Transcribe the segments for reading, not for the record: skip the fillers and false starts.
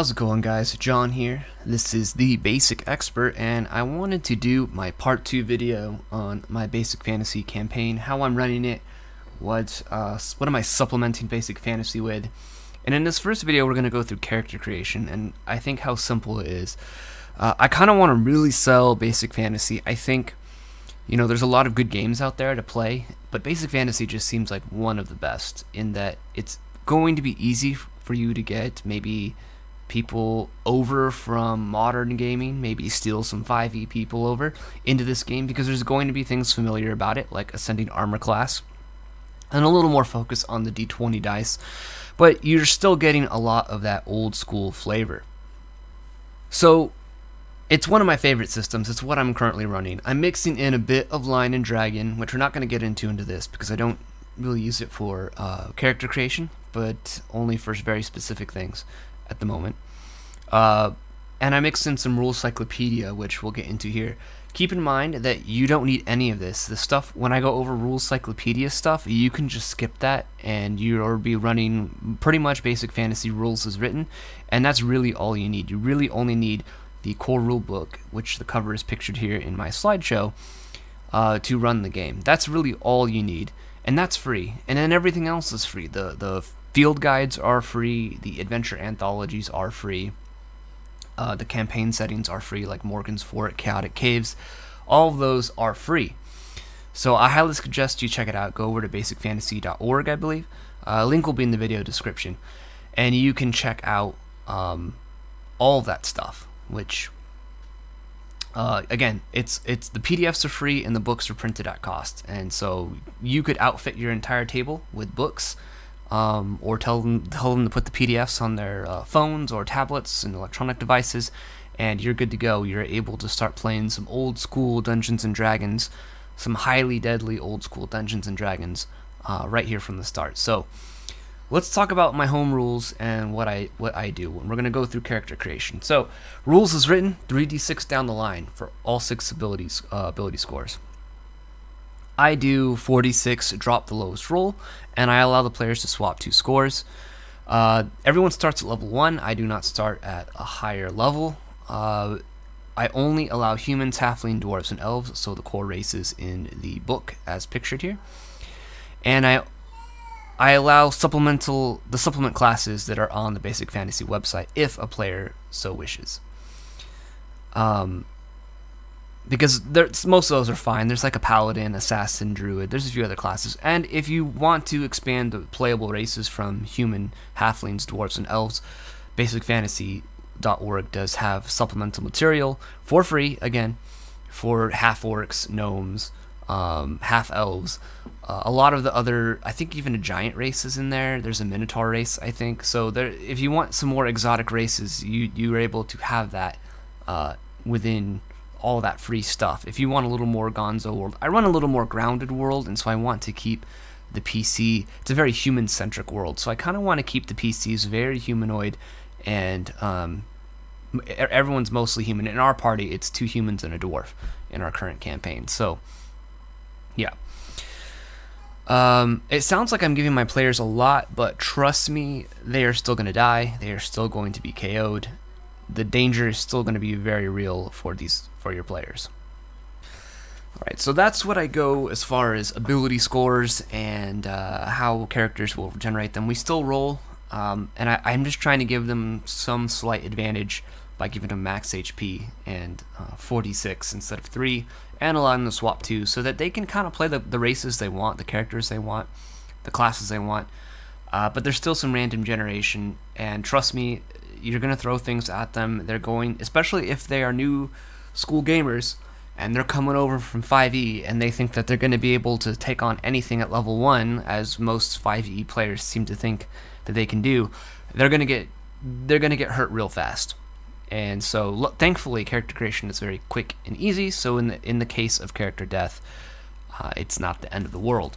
How's it going, guys? John here. This is The Basic Expert, and I wanted to do my part 2 video on my Basic Fantasy campaign, how I'm running it, what am I supplementing Basic Fantasy with, and in this first video we're going to go through character creation, and I think how simple it is. I kind of want to really sell Basic Fantasy. I think, you know, there's a lot of good games out there to play, but Basic Fantasy just seems like one of the best in that it's going to be easy for you to get, maybe people over from modern gaming, maybe steal some 5e people over into this game because there's going to be things familiar about it, like ascending armor class and a little more focus on the d20 dice, but you're still getting a lot of that old school flavor. So it's one of my favorite systems. It's what I'm currently running. I'm mixing in a bit of Lion and Dragon, which we're not going to get into this because I don't really use it for character creation, but only for very specific things at the moment. And I mixed in some Rules Cyclopedia, which we'll get into here. Keep in mind that you don't need any of this. The stuff, when I go over Rules Cyclopedia stuff, you can just skip that and you'll be running pretty much Basic Fantasy rules as written, and that's really all you need. You really only need the core rule book, which the cover is pictured here in my slideshow, to run the game. That's really all you need, and that's free. And then everything else is free. The field guides are free, the adventure anthologies are free, the campaign settings are free, like Morgan's Fort, Chaotic Caves, all of those are free. So I highly suggest you check it out. Go over to basicfantasy.org, I believe. Link will be in the video description. And you can check out all that stuff, which, again, it's the PDFs are free and the books are printed at cost. And so you could outfit your entire table with books, or tell them to put the PDFs on their phones or tablets and electronic devices, and you're good to go. You're able to start playing some old school Dungeons and Dragons, some highly deadly old school Dungeons and Dragons, right here from the start. So let's talk about my home rules and what I do. We're gonna go through character creation. So rules is written, 3d6 down the line for all 6 abilities, ability scores. I do 4d6, drop the lowest roll, and I allow the players to swap 2 scores. Everyone starts at level 1. I do not start at a higher level. I only allow humans, halfling, dwarves, and elves, so the core races in the book as pictured here. And I allow the supplement classes that are on the Basic Fantasy website if a player so wishes. Because most of those are fine. There's like a paladin, assassin, druid. There's a few other classes. And if you want to expand the playable races from human, halflings, dwarves, and elves, basicfantasy.org does have supplemental material for free, again, for half-orcs, gnomes, half-elves. A lot of the other, I think even a giant race is in there. There's a minotaur race, I think. So there, if you want some more exotic races, you are able to have that within all that free stuff. If you want a little more gonzo world, I run a little more grounded world, and so I want to keep the PC, it's a very human-centric world, so I kind of want to keep the PCs very humanoid, and everyone's mostly human. In our party, it's 2 humans and a dwarf in our current campaign, so yeah. It sounds like I'm giving my players a lot, but trust me, they are still going to die, they are still going to be KO'd, the danger is still going to be very real for your players. All right, so that's what I go as far as ability scores and how characters will generate them. We still roll, and I'm just trying to give them some slight advantage by giving them max HP and 46 instead of 3, and allowing them to swap 2 so that they can kind of play the races they want, the characters they want, the classes they want, but there's still some random generation, and trust me, you're going to throw things at them. They're going, especially if they are new school gamers and they're coming over from 5e and they think that they're going to be able to take on anything at level 1, as most 5e players seem to think that they can do, they're going to get hurt real fast. And so thankfully character creation is very quick and easy, so in the case of character death, it's not the end of the world.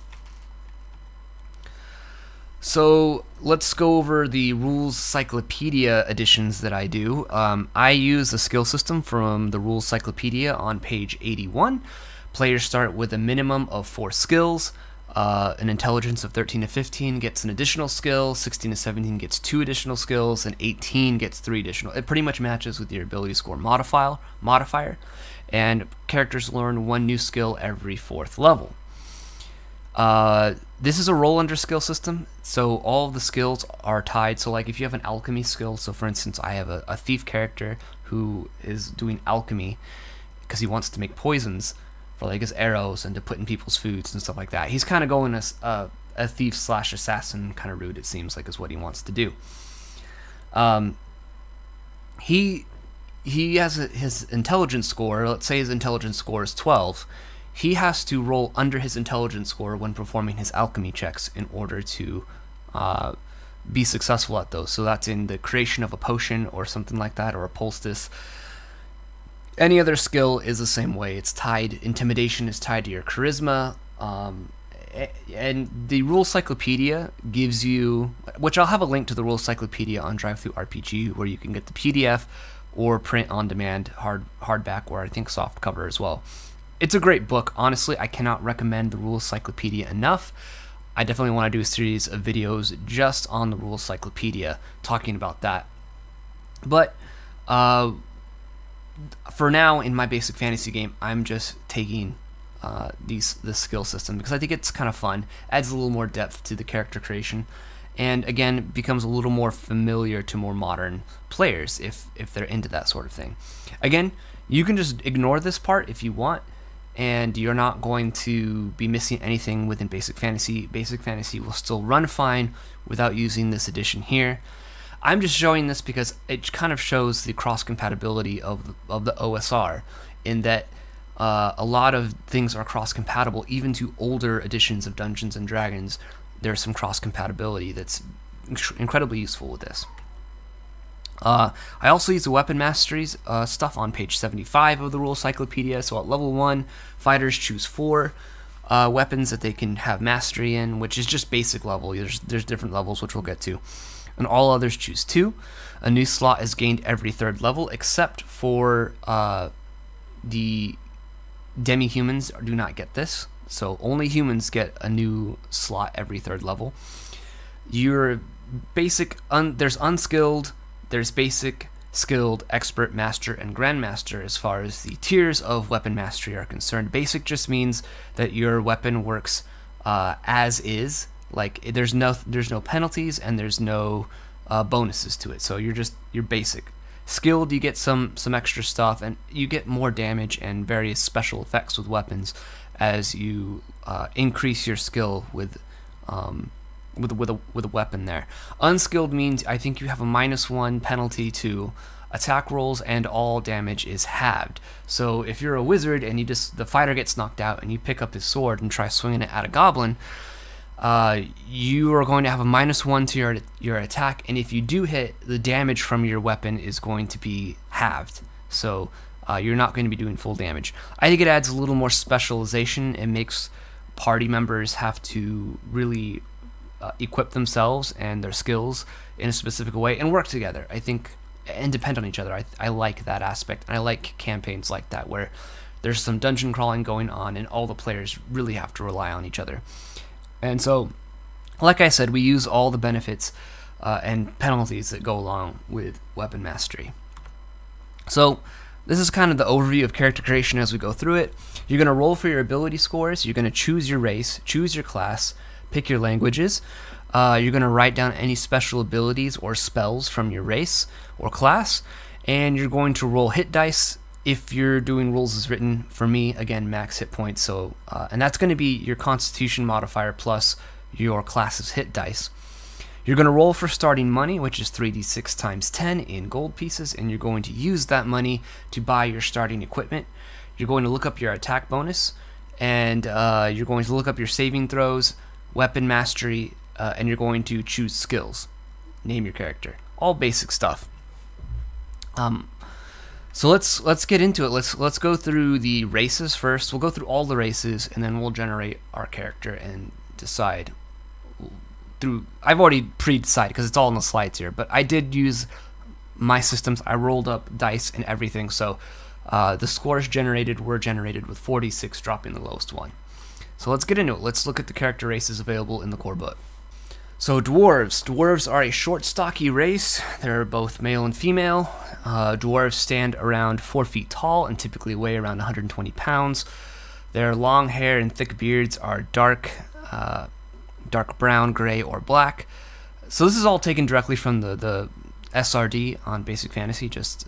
So let's go over the Rules Cyclopedia editions that I do. I use the skill system from the Rules Cyclopedia on page 81. Players start with a minimum of 4 skills. An intelligence of 13 to 15 gets an additional skill, 16 to 17 gets 2 additional skills, and 18 gets 3 additional. It pretty much matches with your ability score modifier, and characters learn 1 new skill every 4th level. This is a roll under skill system, so all of the skills are tied. So like if you have an alchemy skill, so for instance I have a thief character who is doing alchemy because he wants to make poisons for like his arrows and to put in people's foods and stuff like that. He's kind of going a thief slash assassin kind of route, it seems like, is what he wants to do. He has his intelligence score. Let's say his intelligence score is 12. He has to roll under his intelligence score when performing his alchemy checks in order to be successful at those. So that's in the creation of a potion or something like that, or a poultice. Any other skill is the same way. It's tied. Intimidation is tied to your charisma. And the Rules Cyclopedia gives you, which I'll have a link to the Rules Cyclopedia on DriveThruRPG, where you can get the PDF or print on demand, hardback, or I think soft cover as well. It's a great book. Honestly, I cannot recommend the Rules Cyclopedia enough. I definitely want to do a series of videos just on the Rules Cyclopedia, talking about that. But for now, in my basic fantasy game, I'm just taking this skill system because I think it's kind of fun. Adds a little more depth to the character creation, and again, becomes a little more familiar to more modern players if they're into that sort of thing. Again, you can just ignore this part if you want, and you're not going to be missing anything within Basic Fantasy. Basic Fantasy will still run fine without using this edition here. I'm just showing this because it kind of shows the cross-compatibility of the OSR, in that a lot of things are cross-compatible. Even to older editions of Dungeons and Dragons, there's some cross-compatibility that's incredibly useful with this. I also use the weapon masteries stuff on page 75 of the Rules Cyclopedia. So at level 1, fighters choose 4 weapons that they can have mastery in, which is just basic level. There's different levels, which we'll get to. And all others choose 2. A new slot is gained every 3rd level, except for the demi-humans do not get this. So only humans get a new slot every 3rd level. Your basic, there's unskilled, there's basic, skilled, expert, master, and grandmaster as far as the tiers of weapon mastery are concerned. Basic just means that your weapon works as is. Like there's no penalties and there's no bonuses to it. So you're basic. Skilled, you get some extra stuff, and you get more damage and various special effects with weapons as you increase your skill with a weapon there. Unskilled means I think you have a -1 penalty to attack rolls, and all damage is halved. So if you're a wizard and the fighter gets knocked out and you pick up his sword and try swinging it at a goblin, you are going to have a -1 to your attack, and if you do hit, the damage from your weapon is going to be halved. So you're not going to be doing full damage. I think it adds a little more specialization. It makes party members have to really equip themselves and their skills in a specific way and work together, I think, and depend on each other. I like that aspect, and I like campaigns like that where there's some dungeon crawling going on and all the players really have to rely on each other. And so, like I said, we use all the benefits and penalties that go along with weapon mastery. So this is kind of the overview of character creation as we go through it. You're going to roll for your ability scores. You're going to choose your race, choose your class, pick your languages. You're going to write down any special abilities or spells from your race or class, and you're going to roll hit dice if you're doing rules as written. For me, again, max hit points, so and that's going to be your constitution modifier plus your class's hit dice. You're going to roll for starting money, which is 3d6 times 10 in gold pieces, and you're going to use that money to buy your starting equipment. You're going to look up your attack bonus, and you're going to look up your saving throws, weapon mastery, and you're going to choose skills. Name your character. All basic stuff. So let's get into it. Let's go through the races first. We'll go through all the races, and then we'll generate our character and decide through. I've already pre-decided because it's all in the slides here. But I did use my systems. I rolled up dice and everything, so the scores generated were generated with 4d6 dropping the lowest one. So let's get into it. Let's look at the character races available in the core book. So dwarves. Dwarves are a short, stocky race. They're both male and female. Dwarves stand around 4 feet tall and typically weigh around 120 pounds. Their long hair and thick beards are dark brown, gray, or black. So this is all taken directly from the SRD on Basic Fantasy, just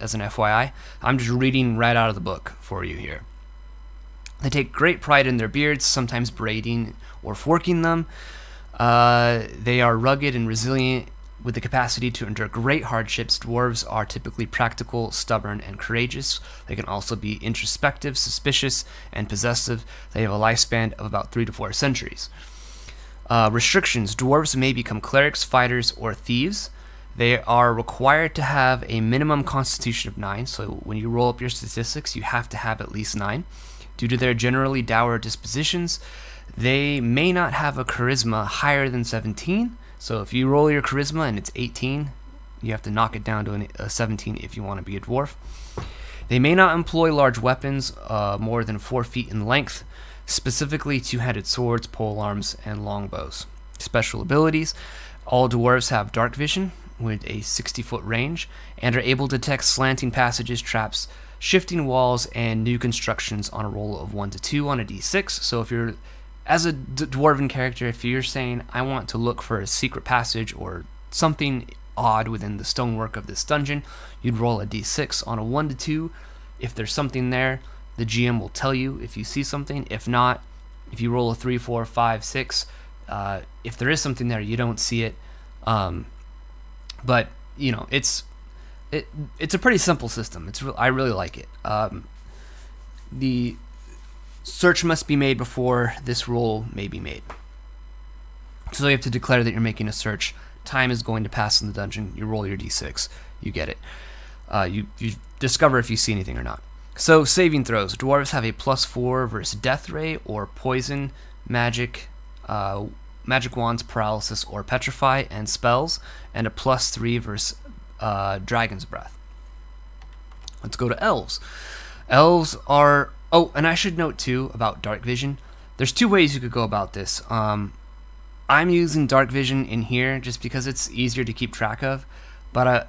as an FYI. I'm just reading right out of the book for you here. They take great pride in their beards, sometimes braiding or forking them. They are rugged and resilient with the capacity to endure great hardships. Dwarves are typically practical, stubborn, and courageous. They can also be introspective, suspicious, and possessive. They have a lifespan of about 3 to 4 centuries. Restrictions. Dwarves may become clerics, fighters, or thieves. They are required to have a minimum constitution of 9, so when you roll up your statistics, you have to have at least 9. Due to their generally dour dispositions, they may not have a charisma higher than 17, so if you roll your charisma and it's 18, you have to knock it down to a 17 if you want to be a dwarf. They may not employ large weapons more than 4 feet in length, specifically 2-handed swords, polearms, and longbows. Special abilities. All dwarves have dark vision with a 60-foot range and are able to detect slanting passages, traps, shifting walls, and new constructions on a roll of 1 to 2 on a d6. So if you're, as a dwarven character, if you're saying, I want to look for a secret passage or something odd within the stonework of this dungeon, you'd roll a d6 on a 1 to 2. If there's something there, the GM will tell you if you see something. If not, if you roll a 3, 4, 5, 6, if there is something there, you don't see it. But, you know, it's a pretty simple system. I really like it. The search must be made before this roll may be made. So you have to declare that you're making a search. Time is going to pass in the dungeon. You roll your d6. You get it. You discover if you see anything or not. So saving throws. Dwarves have a +4 versus death ray or poison, magic, magic wands, paralysis, or petrify, and spells, and a +3 versus dragon's breath. Let's go to elves. Elves are... Oh, and I should note too about dark vision. There's 2 ways you could go about this. I'm using dark vision in here just because it's easier to keep track of, but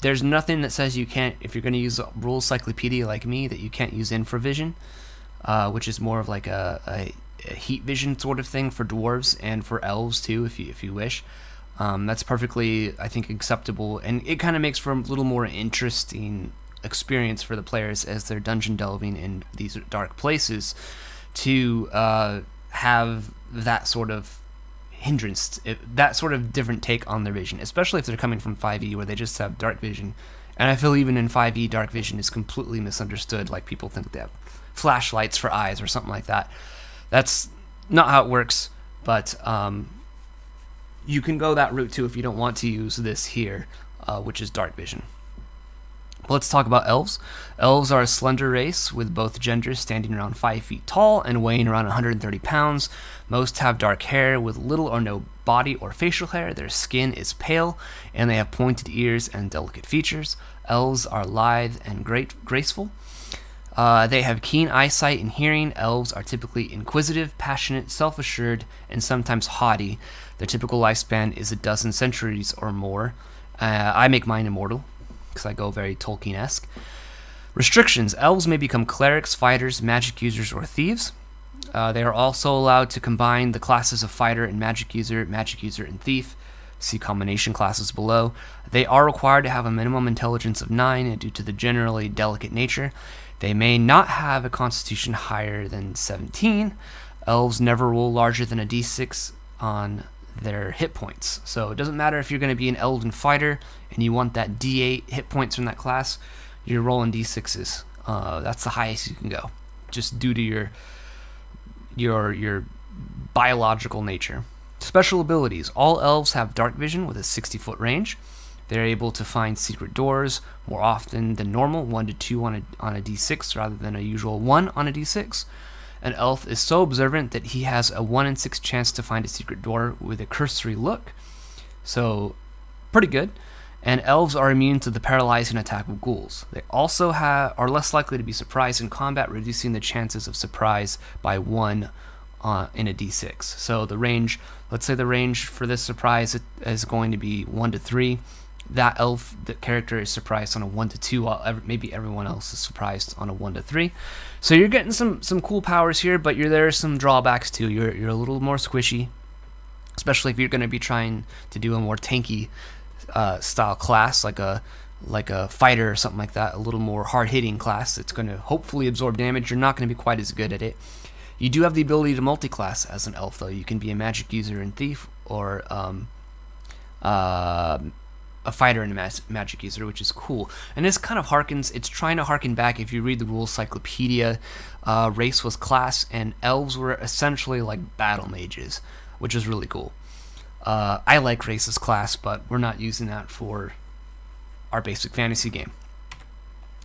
there's nothing that says you can't, if you're going to use a Rules Cyclopedia like me, that you can't use infravision, which is more of like a heat vision sort of thing for dwarves and for elves too, if you wish. That's perfectly, I think, acceptable, and it kind of makes for a little more interesting experience for the players as they're dungeon delving in these dark places to have that sort of hindrance, that sort of different take on their vision, especially if they're coming from 5e where they just have dark vision. And I feel even in 5e dark vision is completely misunderstood. Like, people think they have flashlights for eyes or something like that. That's not how it works, but you can go that route too if you don't want to use this here, which is dark vision. But let's talk about elves. Elves are a slender race with both genders standing around 5 feet tall and weighing around 130 pounds. Most have dark hair with little or no body or facial hair. Their skin is pale and they have pointed ears and delicate features. Elves are lithe and graceful. They have keen eyesight and hearing. Elves are typically inquisitive, passionate, self-assured, and sometimes haughty. Their typical lifespan is a dozen centuries or more. I make mine immortal, because I go very Tolkien-esque. Restrictions. Elves may become clerics, fighters, magic users, or thieves. They are also allowed to combine the classes of fighter and magic user, and thief. See combination classes below. They are required to have a minimum intelligence of 9, and due to the generally delicate nature, they may not have a constitution higher than 17. Elves never roll larger than a d6 on their hit points. So it doesn't matter if you're going to be an elven fighter and you want that d8 hit points from that class, you're rolling d6s. That's the highest you can go, just due to your biological nature. Special abilities. All elves have dark vision with a 60-foot range. They're able to find secret doors more often than normal, 1 to 2 on a d6 rather than a usual 1 on a d6. An elf is so observant that he has a 1 in 6 chance to find a secret door with a cursory look. So, pretty good. And elves are immune to the paralyzing attack of ghouls. They also are less likely to be surprised in combat, reducing the chances of surprise by 1 in a d6. So the range, let's say the range for this surprise is going to be 1 to 3. That elf, the character, is surprised on a 1 to 2, while maybe everyone else is surprised on a 1 to 3. So you're getting some cool powers here, but there are some drawbacks too. You're a little more squishy, especially if you're going to be trying to do a more tanky style class, like a fighter or something like that, a little more hard-hitting class that's going to hopefully absorb damage. You're not going to be quite as good at it. You do have the ability to multi-class as an elf, though. You can be a magic user and thief, or a fighter and a magic user, which is cool. And this kind of harkens, it's trying to harken back, if you read the Rules Cyclopedia, race was class, and elves were essentially like battle mages, which is really cool. I like race as class, but we're not using that for our basic fantasy game.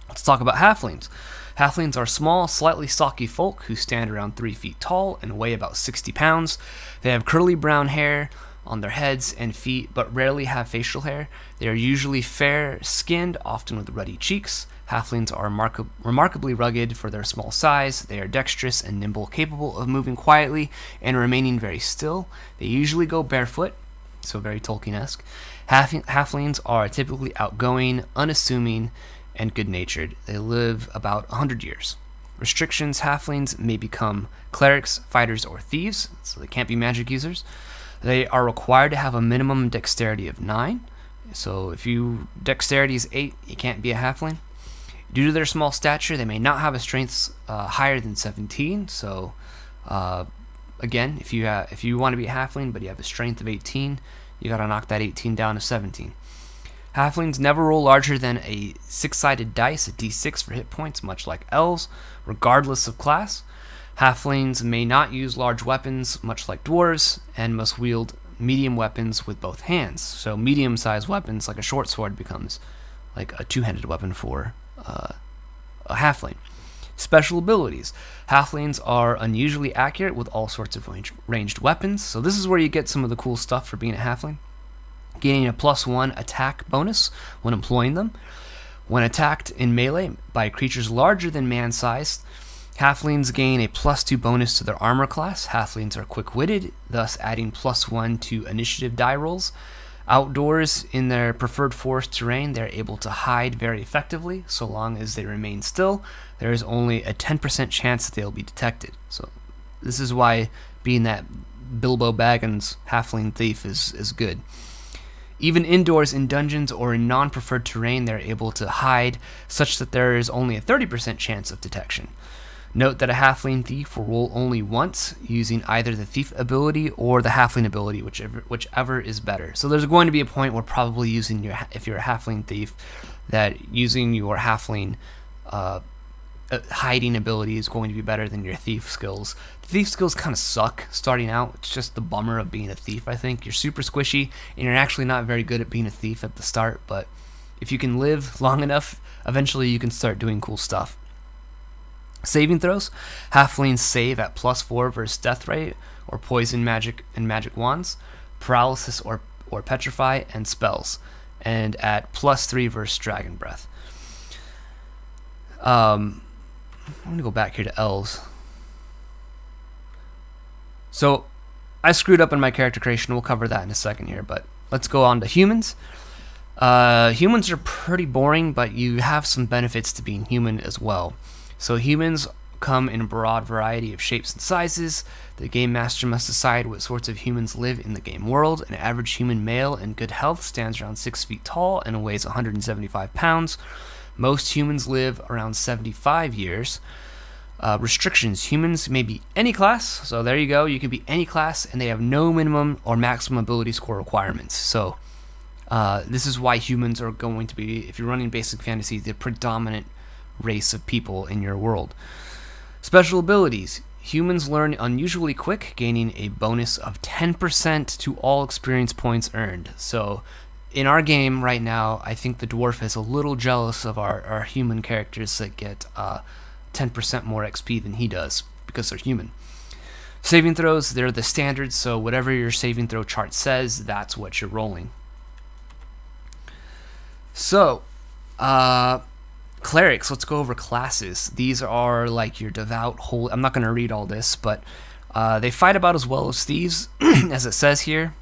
Let's talk about halflings. Halflings are small, slightly stocky folk who stand around 3 feet tall and weigh about 60 pounds. They have curly brown hair on their heads and feet, but rarely have facial hair. They are usually fair-skinned, often with ruddy cheeks. Halflings are remarkably rugged for their small size. They are dexterous and nimble, capable of moving quietly and remaining very still. They usually go barefoot, so very Tolkien-esque. Halflings are typically outgoing, unassuming, and good-natured. They live about 100 years. Restrictions: halflings may become clerics, fighters, or thieves, so they can't be magic users. They are required to have a minimum dexterity of 9, so if your dexterity is 8, you can't be a halfling. Due to their small stature, they may not have a strength higher than 17, so again, if you want to be a halfling but you have a strength of 18, you got to knock that 18 down to 17. Halflings never roll larger than a 6-sided dice, a d6 for hit points, much like elves, regardless of class. Halflings may not use large weapons, much like dwarves, and must wield medium weapons with both hands. So medium-sized weapons, like a short sword, becomes like a two-handed weapon for a halfling. Special abilities. Halflings are unusually accurate with all sorts of ranged weapons, so this is where you get some of the cool stuff for being a halfling. Gaining a +1 attack bonus when employing them. When attacked in melee by creatures larger than man-sized, halflings gain a +2 bonus to their armor class. Halflings are quick-witted, thus adding +1 to initiative die rolls. Outdoors in their preferred forest terrain, they're able to hide very effectively so long as they remain still. There is only a 10% chance that they'll be detected. So this is why being that Bilbo Baggins halfling thief is good. Even indoors in dungeons or in non-preferred terrain, they're able to hide such that there is only a 30% chance of detection. Note that a halfling thief will roll only once, using either the thief ability or the halfling ability, whichever is better. So there's going to be a point where probably using your, if you're a halfling thief, that using your halfling hiding ability is going to be better than your thief skills. Thief skills kind of suck starting out. It's just the bummer of being a thief, I think. You're super squishy, and you're actually not very good at being a thief at the start, but if you can live long enough, eventually you can start doing cool stuff. Saving throws. Halflings save at +4 versus death rate, or poison, magic, and magic wands, paralysis or petrify, and spells, and at +3 versus dragon breath. I'm going to go back here to elves. So I screwed up in my character creation. We'll cover that in a second here, but let's go on to humans. Humans are pretty boring, but you have some benefits to being human as well. So humans come in a broad variety of shapes and sizes. The game master must decide what sorts of humans live in the game world. An average human male in good health stands around 6 feet tall and weighs 175 pounds. Most humans live around 75 years. Restrictions. Humans may be any class, so there you go. You can be any class, and they have no minimum or maximum ability score requirements. So this is why humans are going to be, if you're running Basic Fantasy, the predominant race of people in your world. Special abilities. Humans learn unusually quick, gaining a bonus of 10% to all experience points earned. So in our game right now, I think the dwarf is a little jealous of our human characters that get 10% more XP than he does because they're human. Saving throws, they're the standard, so whatever your saving throw chart says, that's what you're rolling. So, clerics, let's go over classes. These are like your devout, holy. I'm not going to read all this, but They fight about as well as thieves, as it says here,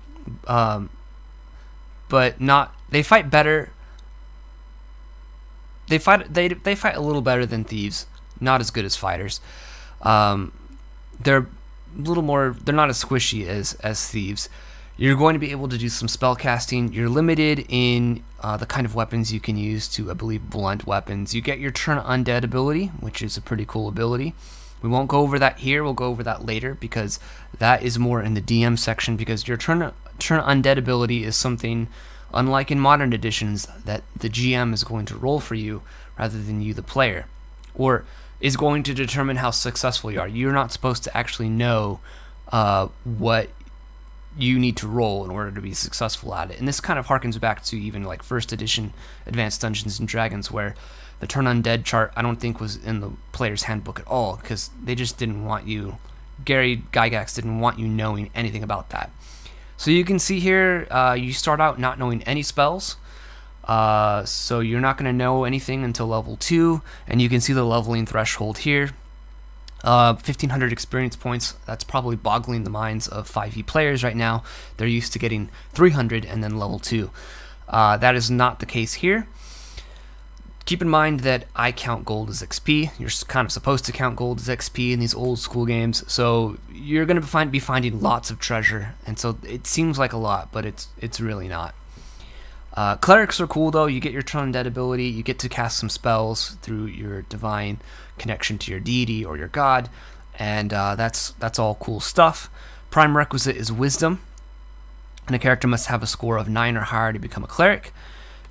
but not. They fight better. They fight a little better than thieves. Not as good as fighters. They're a little more. They're not as squishy as thieves. You're going to be able to do some spell casting. You're limited in the kind of weapons you can use to, I believe, blunt weapons. You get your Turn Undead ability, which is a pretty cool ability. We won't go over that here. We'll go over that later because that is more in the DM section, because your Turn Undead ability is something, unlike in modern editions, that the GM is going to roll for you rather than you, the player, or is going to determine how successful you are. You're not supposed to actually know what you need to roll in order to be successful at it. And this kind of harkens back to even like first edition Advanced Dungeons and Dragons, where the Turn Undead chart I don't think was in the player's handbook at all, because they just didn't want you, Gary Gygax didn't want you knowing anything about that. So you can see here, you start out not knowing any spells, so you're not going to know anything until level 2, and you can see the leveling threshold here. 1,500 experience points, that's probably boggling the minds of 5e players right now. They're used to getting 300 and then level 2. That is not the case here. Keep in mind that I count gold as XP. You're kind of supposed to count gold as XP in these old school games, so you're going to be finding lots of treasure, and so it seems like a lot, but it's really not. Clerics are cool though. You get your Turn Undead ability, you get to cast some spells through your divine connection to your deity or your god, and that's all cool stuff. Prime requisite is wisdom, and a character must have a score of 9 or higher to become a cleric.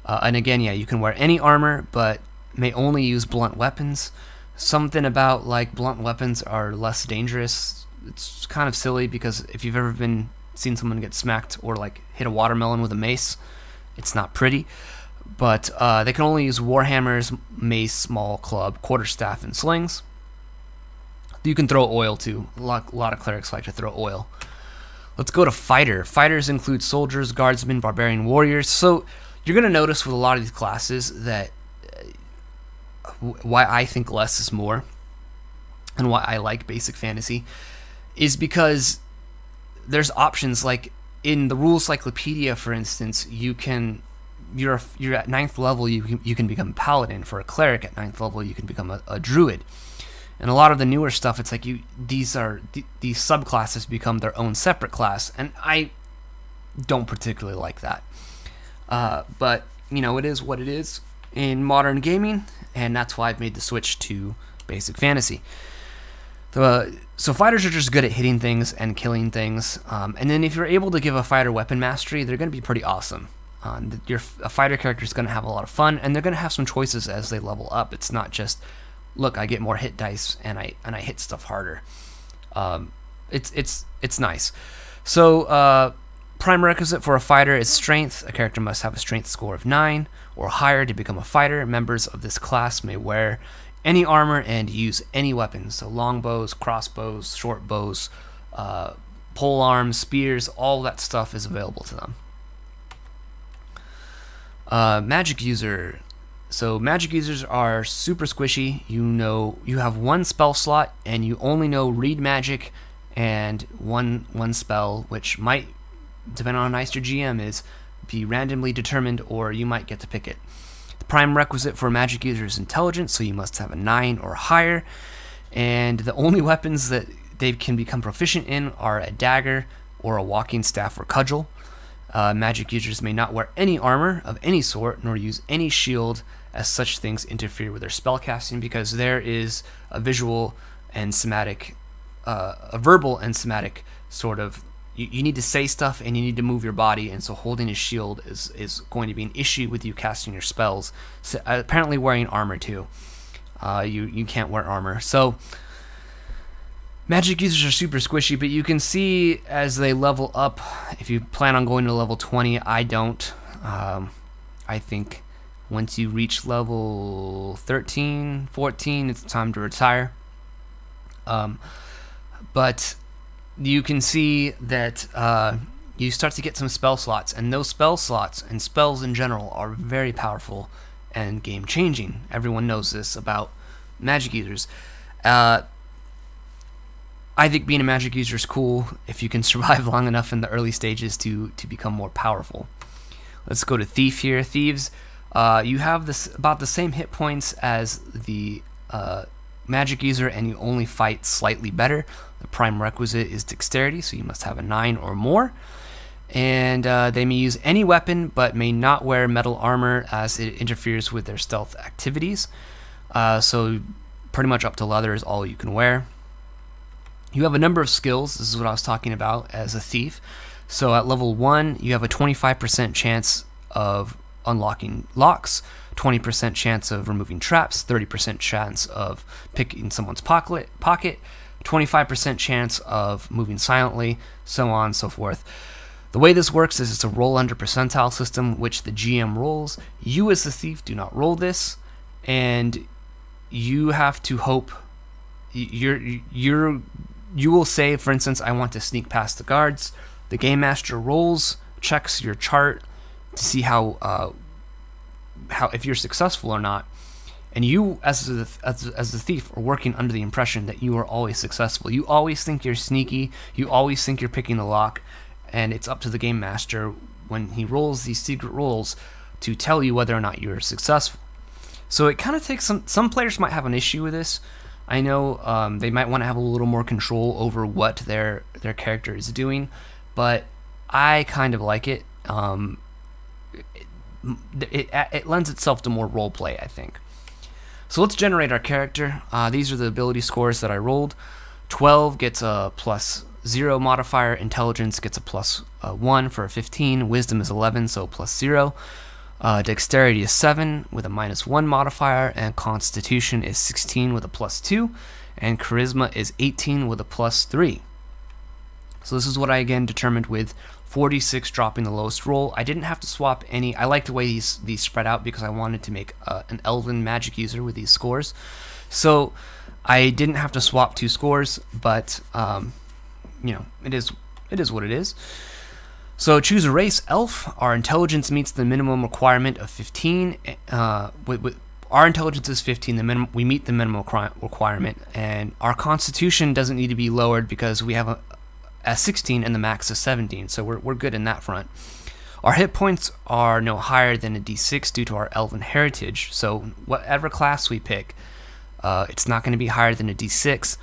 And again, yeah, you can wear any armor, but may only use blunt weapons. Something about like blunt weapons are less dangerous. It's kind of silly, because if you've ever seen someone get smacked or like hit a watermelon with a mace, it's not pretty. But they can only use warhammers, mace, small club, quarterstaff, and slings. You can throw oil too. A lot of clerics like to throw oil. Let's go to fighter. Fighters include soldiers, guardsmen, barbarian warriors. So you're going to notice with a lot of these classes that why I think less is more, and why I like Basic Fantasy, is because there's options. Like in the Rules Cyclopedia, for instance, you're at 9th level, you can become paladin. For a cleric at 9th level, you can become a druid. And a lot of the newer stuff, it's like these subclasses become their own separate class, and I don't particularly like that. But, you know, it is what it is in modern gaming, and that's why I've made the switch to Basic Fantasy. So fighters are just good at hitting things and killing things, and then if you're able to give a fighter weapon mastery, they're going to be pretty awesome. A fighter character is going to have a lot of fun, and they're going to have some choices as they level up. It's not just, look, I get more hit dice and I hit stuff harder. It's nice. So, prime requisite for a fighter is strength. A character must have a strength score of 9 or higher to become a fighter. Members of this class may wear any armor and use any weapons. So longbows, crossbows, short bows, pole arms, spears, all that stuff is available to them. Magic user. So magic users are super squishy. You have one spell slot, and you only know read magic and one spell, which might, depending on how nice your GM is, be randomly determined, or you might get to pick it. The prime requisite for a magic user is intelligence, so you must have a 9 or higher, and the only weapons that they can become proficient in are a dagger or a walking staff or cudgel. Magic users may not wear any armor of any sort, nor use any shield, as such things interfere with their spellcasting, because there is a visual and somatic, a verbal and somatic sort of, you need to say stuff and you need to move your body, and so holding a shield is going to be an issue with you casting your spells. So, apparently wearing armor too. You can't wear armor. So magic users are super squishy, but you can see as they level up, if you plan on going to level 20, I don't. I think once you reach level 13, 14, it's time to retire. But you can see that you start to get some spell slots, and those spell slots and spells in general are very powerful and game-changing. Everyone knows this about magic users. I think being a magic user is cool if you can survive long enough in the early stages to become more powerful. Let's go to Thief here. Thieves, you have this about the same hit points as the magic user, and you only fight slightly better. The prime requisite is dexterity, so you must have a 9 or more. And they may use any weapon, but may not wear metal armor, as it interferes with their stealth activities. So pretty much up to leather is all you can wear. You have a number of skills. This is what I was talking about as a thief. So at level 1, you have a 25% chance of unlocking locks, 20% chance of removing traps, 30% chance of picking someone's pocket, 25% chance of moving silently, so on and so forth. The way this works is it's a roll under percentile system, which the GM rolls. You as the thief do not roll this, and you have to hope. You will say, for instance, I want to sneak past the guards. The game master rolls, checks your chart to see how if you're successful or not, and you as the thief are working under the impression that you are always successful. You always think you're sneaky. You always think you're picking the lock, and it's up to the game master when he rolls these secret rolls to tell you whether or not you're successful. So it kind of takes some players might have an issue with this. I know they might want to have a little more control over what their character is doing, but I kind of like it. It lends itself to more role play, I think. So let's generate our character. These are the ability scores that I rolled. 12 gets a +0 modifier. Intelligence gets a +1 for a 15. Wisdom is 11, so +0. Dexterity is 7 with a -1 modifier, and Constitution is 16 with a +2, and Charisma is 18 with a +3. So this is what I again determined with 46 dropping the lowest roll. I didn't have to swap any. I like the way these spread out because I wanted to make an elven magic user with these scores. So I didn't have to swap two scores, but you know, it is what it is. So choose a race, elf. Our intelligence meets the minimum requirement of 15. Our intelligence is 15. We meet the minimum requirement, and our constitution doesn't need to be lowered because we have a 16 and the max is 17. So we're good in that front. Our hit points are no higher than a D6 due to our elven heritage. So whatever class we pick, it's not going to be higher than a D6.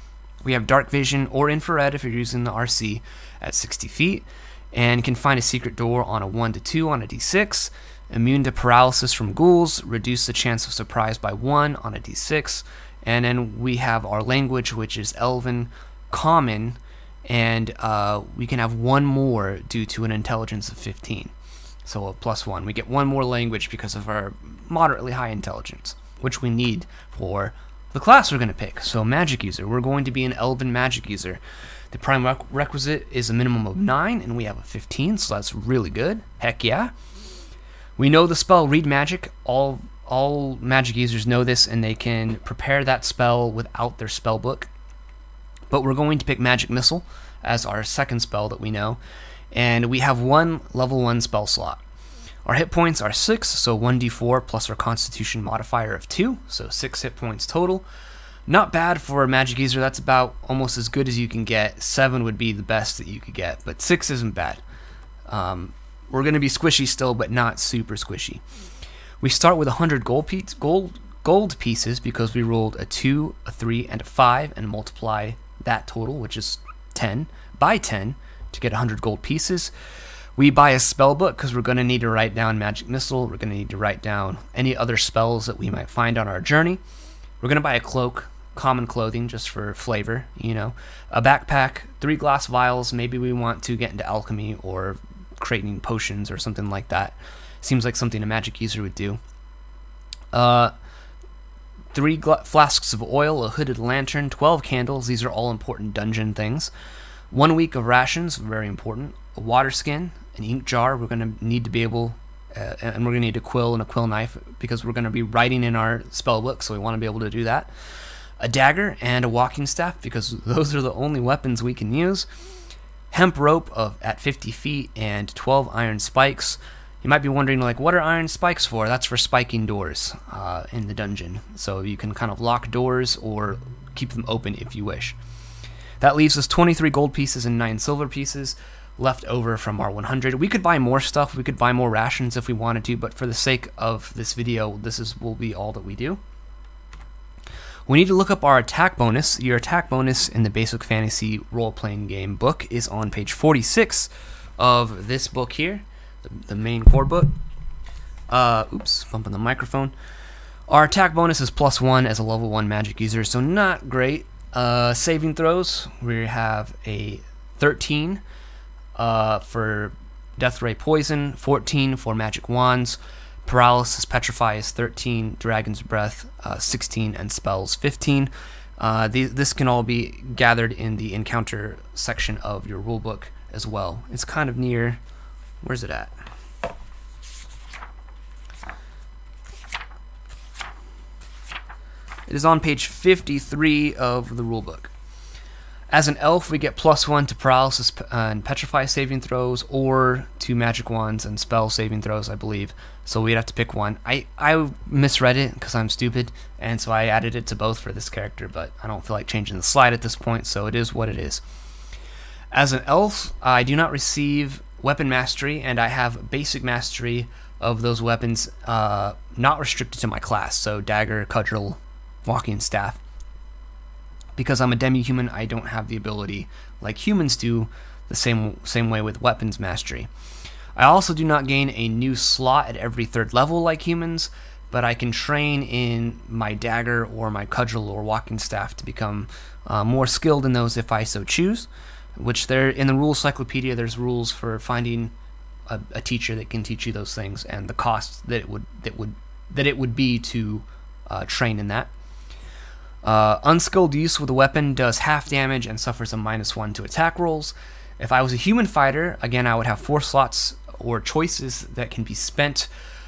We have dark vision or infrared if you're using the RC at 60 feet. And can find a secret door on a 1 to 2 on a D6. Immune to paralysis from ghouls, reduce the chance of surprise by 1 on a D6. And then we have our language, which is elven, common, and we can have one more due to an intelligence of 15. So a +1. We get one more language because of our moderately high intelligence, which we need for the class we're going to pick. So magic user, we're going to be an elven magic user. The prime requisite is a minimum of 9, and we have a 15, so that's really good. Heck yeah. We know the spell Read Magic. All magic users know this, and they can prepare that spell without their spell book. But we're going to pick Magic Missile as our second spell that we know, and we have one level 1 spell slot. Our hit points are 6, so 1d4 plus our Constitution modifier of 2, so 6 hit points total. Not bad for a magic user. That's about almost as good as you can get. 7 would be the best that you could get, but 6 isn't bad. We're going to be squishy still, but not super squishy. We start with 100 gold pieces because we rolled a 2, a 3, and a 5, and multiply that total, which is 10, by 10 to get 100 gold pieces. We buy a spell book because we're going to need to write down Magic Missile. We're going to need to write down any other spells that we might find on our journey. We're going to buy a cloak, common clothing, just for flavor, you know. A backpack, 3 glass vials. Maybe we want to get into alchemy or creating potions or something like that. Seems like something a magic user would do. 3 flasks of oil, a hooded lantern, 12 candles. These are all important dungeon things. 1 week of rations, very important. A water skin, an ink jar. We're going to need to be able... and we're going to need a quill and a quill knife because we're going to be writing in our spell book, so we want to be able to do that. A dagger and a walking staff because those are the only weapons we can use. Hemp rope at 50 feet and 12 iron spikes. You might be wondering, like, what are iron spikes for? That's for spiking doors in the dungeon. So you can kind of lock doors or keep them open if you wish. That leaves us 23 gold pieces and 9 silver pieces left over from our 100. We could buy more stuff, we could buy more rations if we wanted to, but for the sake of this video, this will be all that we do. We need to look up our attack bonus. Your attack bonus in the Basic Fantasy role-playing game book is on page 46 of this book here, the main core book. Oops, bumping the microphone. Our attack bonus is +1 as a level 1 magic user, so not great. Saving throws, we have a 13 for death ray poison, 14 for magic wands, paralysis petrify is 13, dragon's breath 16, and spells 15. This can all be gathered in the encounter section of your rulebook as well. It's kind of near. Where's it at? It is on page 53 of the rulebook. As an elf, we get +1 to paralysis and petrify saving throws, or to magic wands and spell saving throws, I believe. So we'd have to pick one. I misread it because I'm stupid, and so I added it to both for this character, but I don't feel like changing the slide at this point, so it is what it is. As an elf, I do not receive weapon mastery, and I have basic mastery of those weapons, not restricted to my class, so dagger, cudgel, walking staff. Because I'm a demi-human, I don't have the ability, like humans do, the same way with weapons mastery. I also do not gain a new slot at every 3rd level like humans, but I can train in my dagger or my cudgel or walking staff to become more skilled in those if I so choose, which there in the Rules Cyclopedia there's rules for finding a teacher that can teach you those things and the cost that it would be to train in that. Unskilled use with a weapon does half damage and suffers a -1 to attack rolls. If I was a human fighter, again, I would have 4 slots or choices that can be spent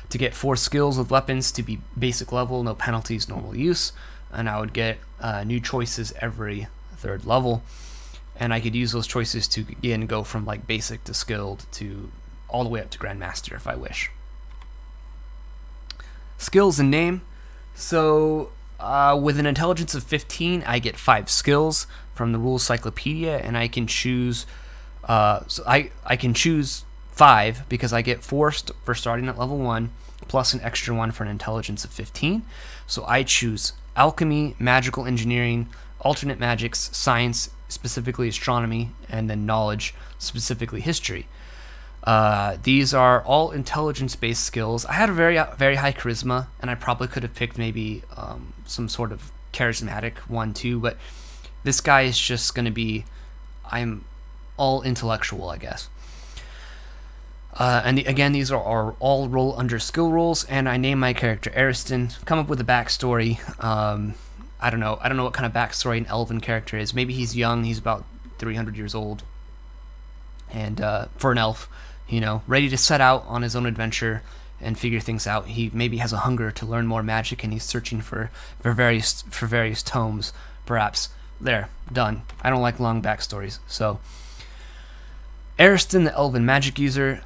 to get 4 skills with weapons to be basic level, no penalties, normal use, and I would get new choices every 3rd level, and I could use those choices to again go from like basic to skilled to all the way up to grandmaster if I wish. Skills and name. So with an intelligence of 15, I get 5 skills from the Rules Cyclopedia, and I can choose. So I can choose 5 because I get 4 for starting at level 1, plus an extra 1 for an intelligence of 15. So I choose alchemy, magical engineering, alternate magics, science, specifically astronomy, and then knowledge, specifically history. These are all intelligence-based skills. I had a very high charisma, and I probably could have picked maybe some sort of charismatic one too, but this guy is just going to be, I'm all intellectual, I guess. And again, these are all roll under skill rolls, and I name my character Ariston, come up with a backstory. I don't know what kind of backstory an elven character is. Maybe he's young, he's about 300 years old, and for an elf, you know, ready to set out on his own adventure and figure things out. He maybe has a hunger to learn more magic, and he's searching for various tomes, perhaps. There, done. I don't like long backstories. So, Ariston, the elven magic user.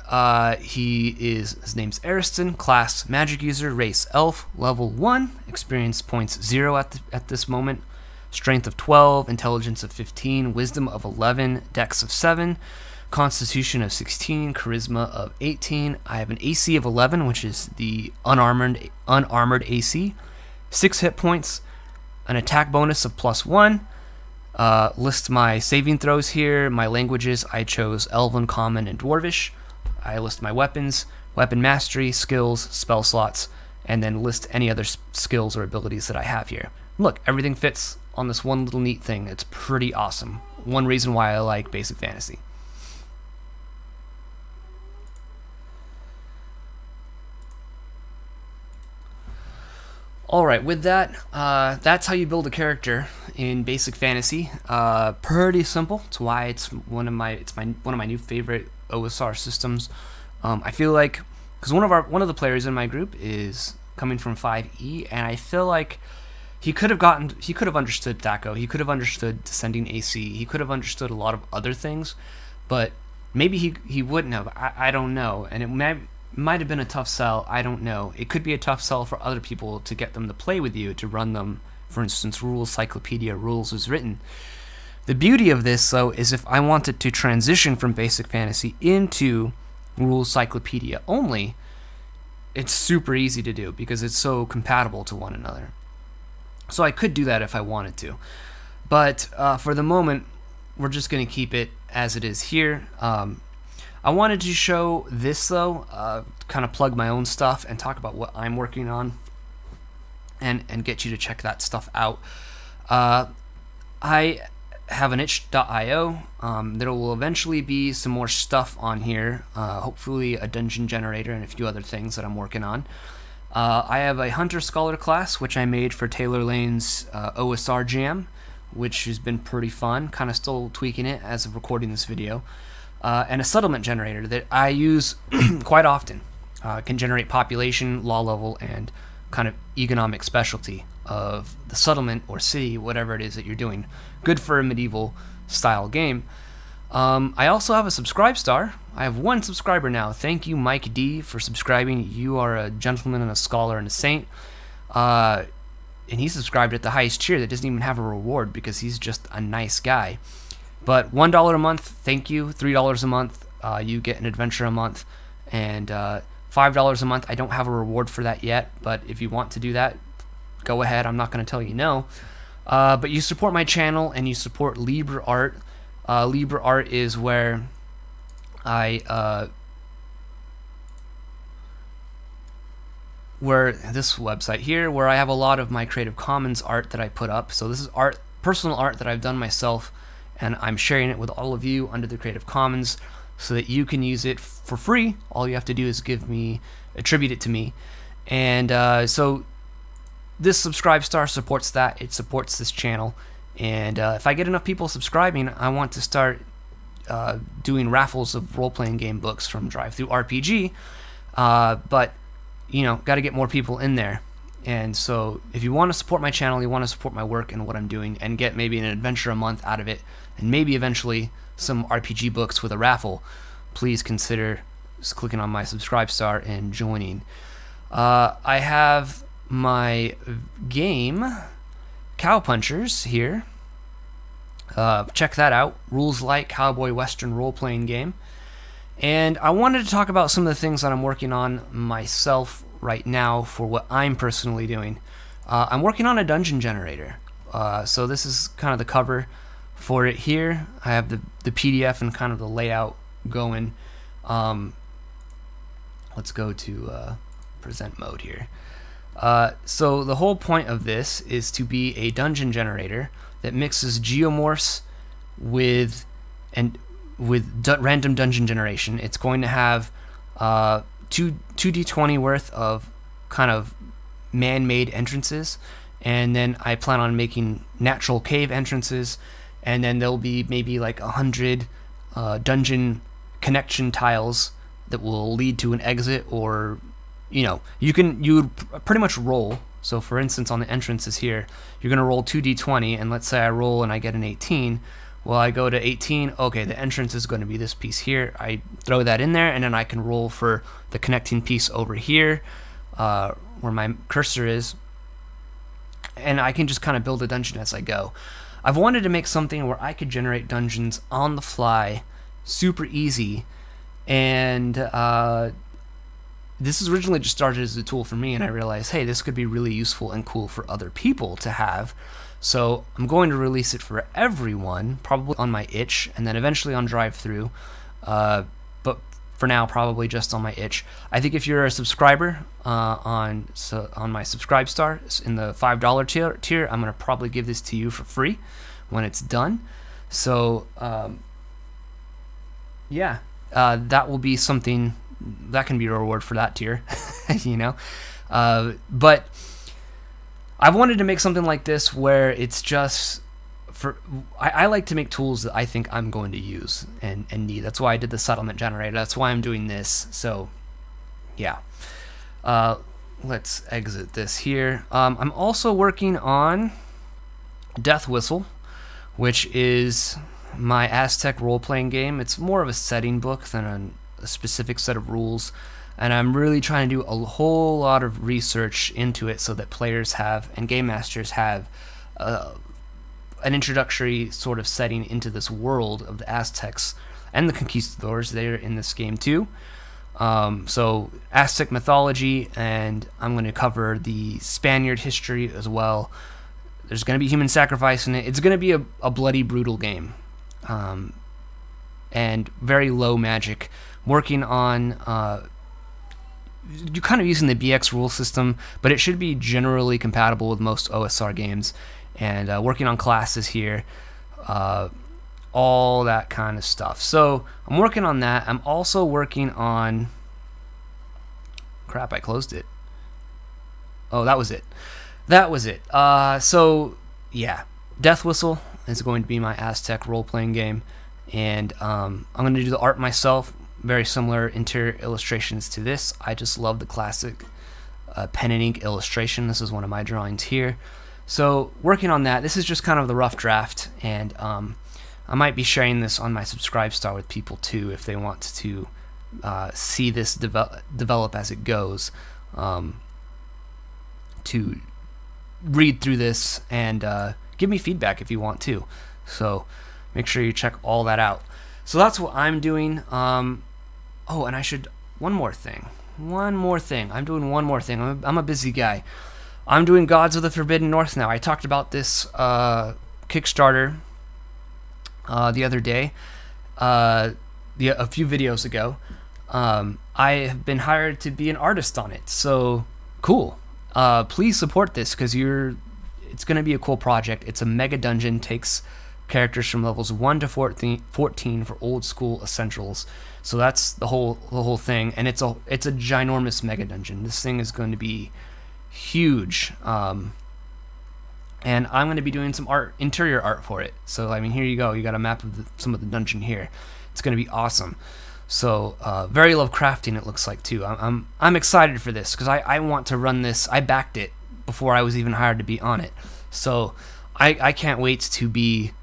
His name's Ariston. Class magic user. Race elf. Level 1. Experience points 0 at this moment. Strength of 12. Intelligence of 15. Wisdom of 11. Dex of 7. Constitution of 16, charisma of 18. I have an AC of 11, which is the unarmored AC. 6 hit points, an attack bonus of +1. List my saving throws here. My languages, I chose Elven, Common, and Dwarvish. I list my weapons, weapon mastery, skills, spell slots, and then list any other skills or abilities that I have here. Look, everything fits on this one little neat thing. It's pretty awesome. One reason why I like Basic Fantasy. Alright, with that, that's how you build a character in Basic Fantasy. Pretty simple. It's why it's one of my new favorite OSR systems. I feel like, because one of the players in my group is coming from 5E, and I feel like he could have understood DACO, he could have understood descending AC, he could have understood a lot of other things, but maybe he wouldn't have. I don't know, and it might have been a tough sell, I don't know. It could be a tough sell for other people to get them to play with you, to run them, for instance, Rules Cyclopedia rules is written. The beauty of this, though, is if I wanted to transition from Basic Fantasy into Rules Cyclopedia only, it's super easy to do because it's so compatible to one another. So I could do that if I wanted to. But for the moment, we're just going to keep it as it is here. I wanted to show this, though, kind of plug my own stuff and talk about what I'm working on and get you to check that stuff out. I have an itch.io. There will eventually be some more stuff on here, hopefully a dungeon generator and a few other things that I'm working on. I have a Hunter Scholar class, which I made for Taylor Lane's OSR Jam, which has been pretty fun. Kind of still tweaking it as of recording this video. And a settlement generator that I use quite often. Can generate population, law level, and kind of economic specialty of the settlement or city, whatever it is that you're doing. Good for a medieval style game. I also have a SubscribeStar. I have one subscriber now. Thank you, Mike D, for subscribing. You are a gentleman and a scholar and a saint. And he subscribed at the highest tier that doesn't even have a reward because he's just a nice guy. But $1 a month, thank you. $3 a month, you get an adventure a month. And $5 a month, I don't have a reward for that yet. But if you want to do that, go ahead. I'm not going to tell you no. But you support my channel and you support LibreArt. LibreArt is where I... where this website here, where I have a lot of my Creative Commons art that I put up. So this is art, personal art that I've done myself, and I'm sharing it with all of you under the Creative Commons so that you can use it for free. All you have to do is give me, attribute it to me. And so this SubscribeStar supports that. It supports this channel. And if I get enough people subscribing, I want to start doing raffles of role-playing game books from DriveThruRPG. But, you know, got to get more people in there. And so if you want to support my channel, you want to support my work and what I'm doing and get maybe an adventure a month out of it and maybe eventually some RPG books with a raffle, please consider just clicking on my SubscribeStar and joining. I have my game, Cow Punchers, here. Check that out. Rules-like cowboy western role-playing game. And I wanted to talk about some of the things that I'm working on myself right now for what I'm personally doing. I'm working on a dungeon generator. So this is kind of the cover for it here. I have the PDF and kind of the layout going. Let's go to present mode here. So the whole point of this is to be a dungeon generator that mixes geomorphs with random dungeon generation. It's going to have 2d20 worth of kind of man-made entrances, and then I plan on making natural cave entrances, and then there'll be maybe like 100 dungeon connection tiles that will lead to an exit, or you know, you pretty much roll. So for instance, on the entrances here, you're gonna roll 2d20, and let's say I roll and I get an 18. Well, I go to 18, okay, the entrance is going to be this piece here. I throw that in there, and then I can roll for the connecting piece over here, where my cursor is, and I can just kind of build a dungeon as I go. I've wanted to make something where I could generate dungeons on the fly, super easy, and this is originally just started as a tool for me, and I realized, hey, this could be really useful and cool for other people to have. So I'm going to release it for everyone, probably on my itch, and then eventually on DriveThru, but for now probably just on my itch. I think if you're a subscriber on my SubscribeStar in the $5 tier, I'm going to probably give this to you for free when it's done. So yeah, that will be something that can be a reward for that tier, you know. But I've wanted to make something like this where it's just for... I like to make tools that I think I'm going to use and need. That's why I did the settlement generator. That's why I'm doing this. So, yeah. Let's exit this here. I'm also working on Death Whistle, which is my Aztec role-playing game. It's more of a setting book than a specific set of rules. And I'm really trying to do a whole lot of research into it so that players have and game masters have an introductory sort of setting into this world of the Aztecs and the conquistadors. They're in this game too. So Aztec mythology, and I'm going to cover the Spaniard history as well. There's going to be human sacrifice in it. It's going to be a bloody, brutal game, and very low magic. Working on you're kind of using the BX rule system, but it should be generally compatible with most OSR games. And working on classes here, all that kind of stuff. So I'm working on that. I'm also working on... Crap, I closed it. Oh, that was it. That was it. So, yeah. Death Whistle is going to be my Aztec role-playing game. And I'm going to do the art myself. Very similar interior illustrations to this. I just love the classic pen and ink illustration. This is one of my drawings here. So working on that, this is just kind of the rough draft, and I might be sharing this on my SubscribeStar with people too if they want to see this develop as it goes, to read through this and give me feedback if you want to. So make sure you check all that out. So that's what I'm doing. Oh, and I should, one more thing. I'm doing one more thing. I'm a busy guy. I'm doing Gods of the Forbidden North now. I talked about this Kickstarter the other day, a few videos ago. I have been hired to be an artist on it, so cool. Please support this, because it's going to be a cool project. It's a mega dungeon, takes characters from levels 1 to 14 for Old School Essentials. So that's the whole thing, and it's a ginormous mega dungeon. This thing is going to be huge, and I'm going to be doing some interior art for it. So I mean, here you go, you got a map of some of the dungeon here. It's going to be awesome. So very Lovecraftian it looks like too. I'm excited for this, because I want to run this. I backed it before I was even hired to be on it, so I can't wait to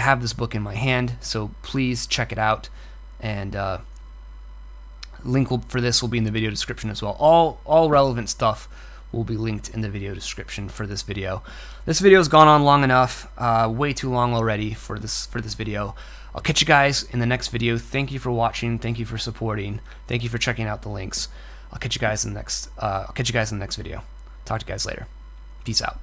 have this book in my hand. So please check it out, and link for this will be in the video description as well. All relevant stuff will be linked in the video description for this video. This video's gone on long enough, way too long already for this video. I'll catch you guys in the next video. Thank you for watching. Thank you for supporting. Thank you for checking out the links. I'll catch you guys in the next video. Talk to you guys later. Peace out.